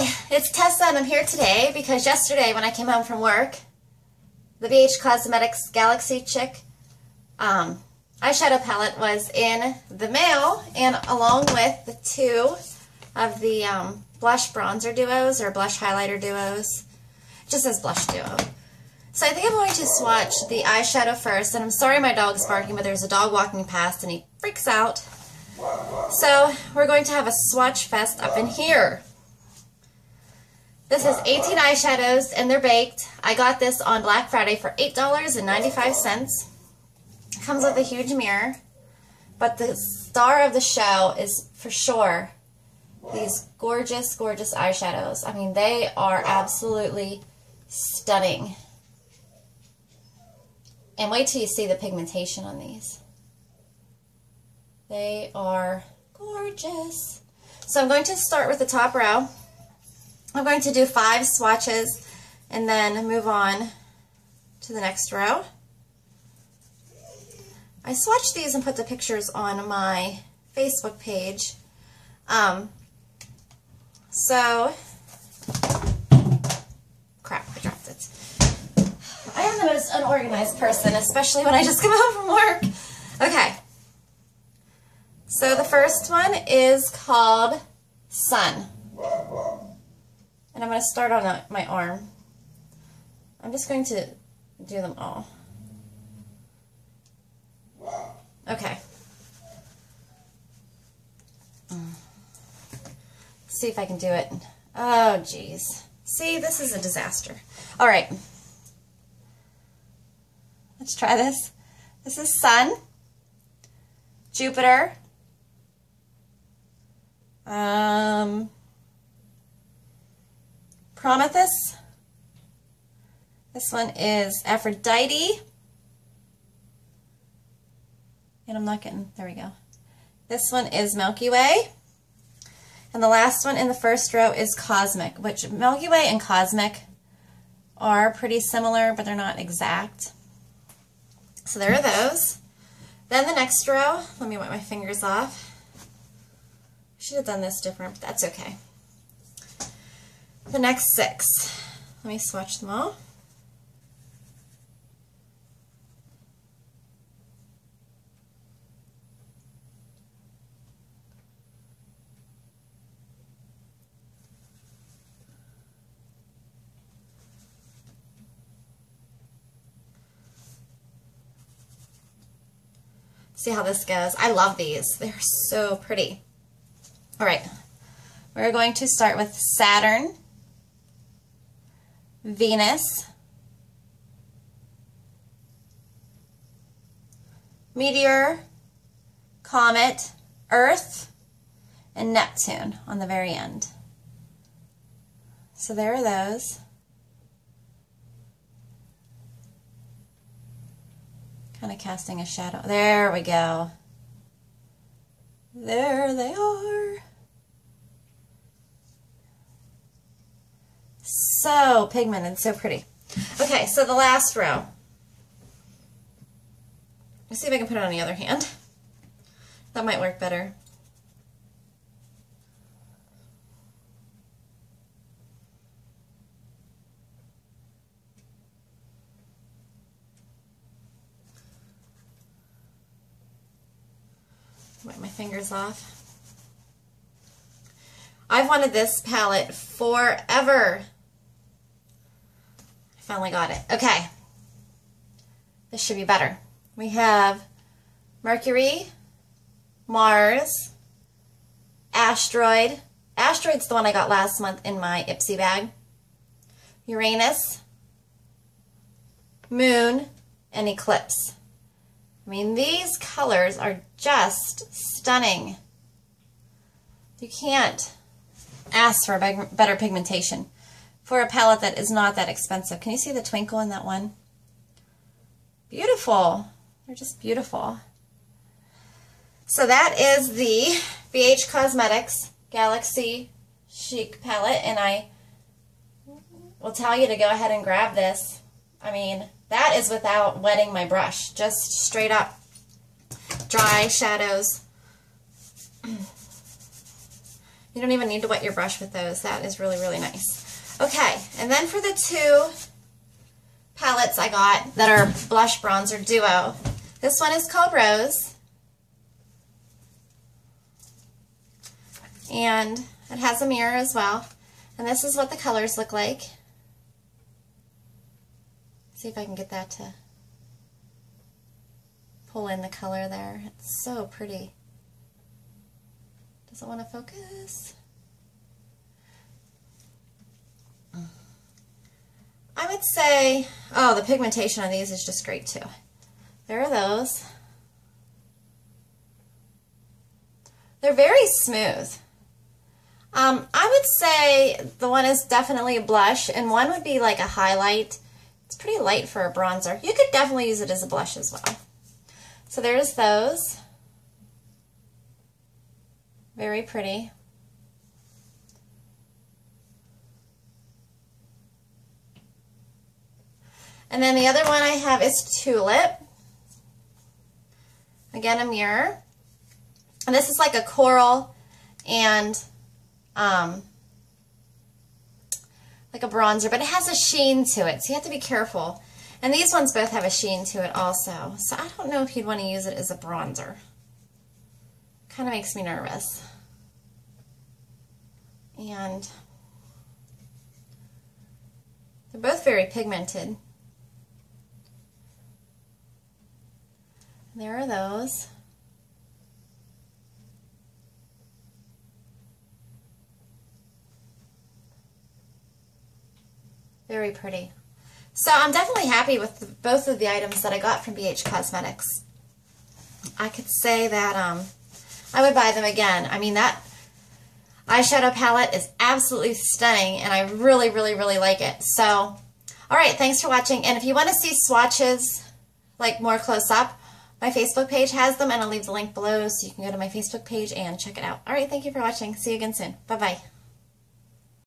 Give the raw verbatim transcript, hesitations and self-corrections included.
Hi, it's Tessa and I'm here today because yesterday when I came home from work, the B H Cosmetics Galaxy Chick um, eyeshadow palette was in the mail, and along with the two of the um, blush bronzer duos or blush highlighter duos. It just says blush duo. So I think I'm going to swatch the eyeshadow first, and I'm sorry my dog's barking, but there's a dog walking past and he freaks out. So we're going to have a swatch fest up in here. This is eighteen eyeshadows, and they're baked. I got this on Black Friday for eight dollars and ninety-five cents. It comes with a huge mirror, but the star of the show is for sure these gorgeous, gorgeous eyeshadows. I mean, they are absolutely stunning. And wait till you see the pigmentation on these. They are gorgeous. So I'm going to start with the top row. I'm going to do five swatches and then move on to the next row. I swatched these and put the pictures on my Facebook page. Um, so, crap, I dropped it. I am the most unorganized person, especially when I just come home from work. Okay, so the first one is called Sun. And I'm going to start on a, my arm. I'm just going to do them all. Okay. Mm. See if I can do it. Oh, geez. See, this is a disaster. All right. Let's try this. This is Sun, Jupiter, um... Prometheus. This one is Aphrodite. And I'm not getting, there we go. This one is Milky Way. And the last one in the first row is Cosmic, which Milky Way and Cosmic are pretty similar, but they're not exact. So there are those. Then the next row, let me wipe my fingers off. Should have done this different, but that's okay. The next six. Let me swatch them all. See how this goes. I love these. They're so pretty. All right. We're going to start with Saturn, Venus, meteor, comet, Earth, and Neptune on the very end. So there are those. Kind of casting a shadow. There we go. There they are. So pigmented, so pretty. Okay, so the last row. Let's see if I can put it on the other hand. That might work better. Wipe my fingers off. I've wanted this palette forever. I finally got it. Okay. This should be better. We have Mercury, Mars, Asteroid. Asteroid's the one I got last month in my Ipsy bag. Uranus, Moon, and Eclipse. I mean, these colors are just stunning. You can't ask for a better pigmentation for a palette that is not that expensive. Can you see the twinkle in that one? Beautiful. They're just beautiful. So that is the B H Cosmetics Galaxy Chic palette, and I will tell you to go ahead and grab this. I mean, that is without wetting my brush, just straight up dry shadows. You don't even need to wet your brush with those. That is really, really nice. Okay, and then for the two palettes I got that are blush bronzer duo. This one is called Rose. And it has a mirror as well. And this is what the colors look like. See if I can get that to pull in the color there. It's so pretty. Doesn't want to focus. I would say, oh, the pigmentation on these is just great too. There are those. They're very smooth. Um, I would say the one is definitely a blush, and one would be like a highlight. It's pretty light for a bronzer. You could definitely use it as a blush as well. So there's those. Very pretty. And then the other one I have is Tulip. Again, a mirror. And this is like a coral and um, like a bronzer, but it has a sheen to it, so you have to be careful. And these ones both have a sheen to it also, so I don't know if you'd want to use it as a bronzer. Kind of makes me nervous. And they're both very pigmented. There are those. Very pretty. So I'm definitely happy with the, both of the items that I got from B H Cosmetics. I could say that um, I would buy them again. I mean, that eyeshadow palette is absolutely stunning, and I really, really, really like it. So, all right, thanks for watching. And if you want to see swatches, like more close up, my Facebook page has them, and I'll leave the link below so you can go to my Facebook page and check it out. All right, thank you for watching. See you again soon. Bye-bye.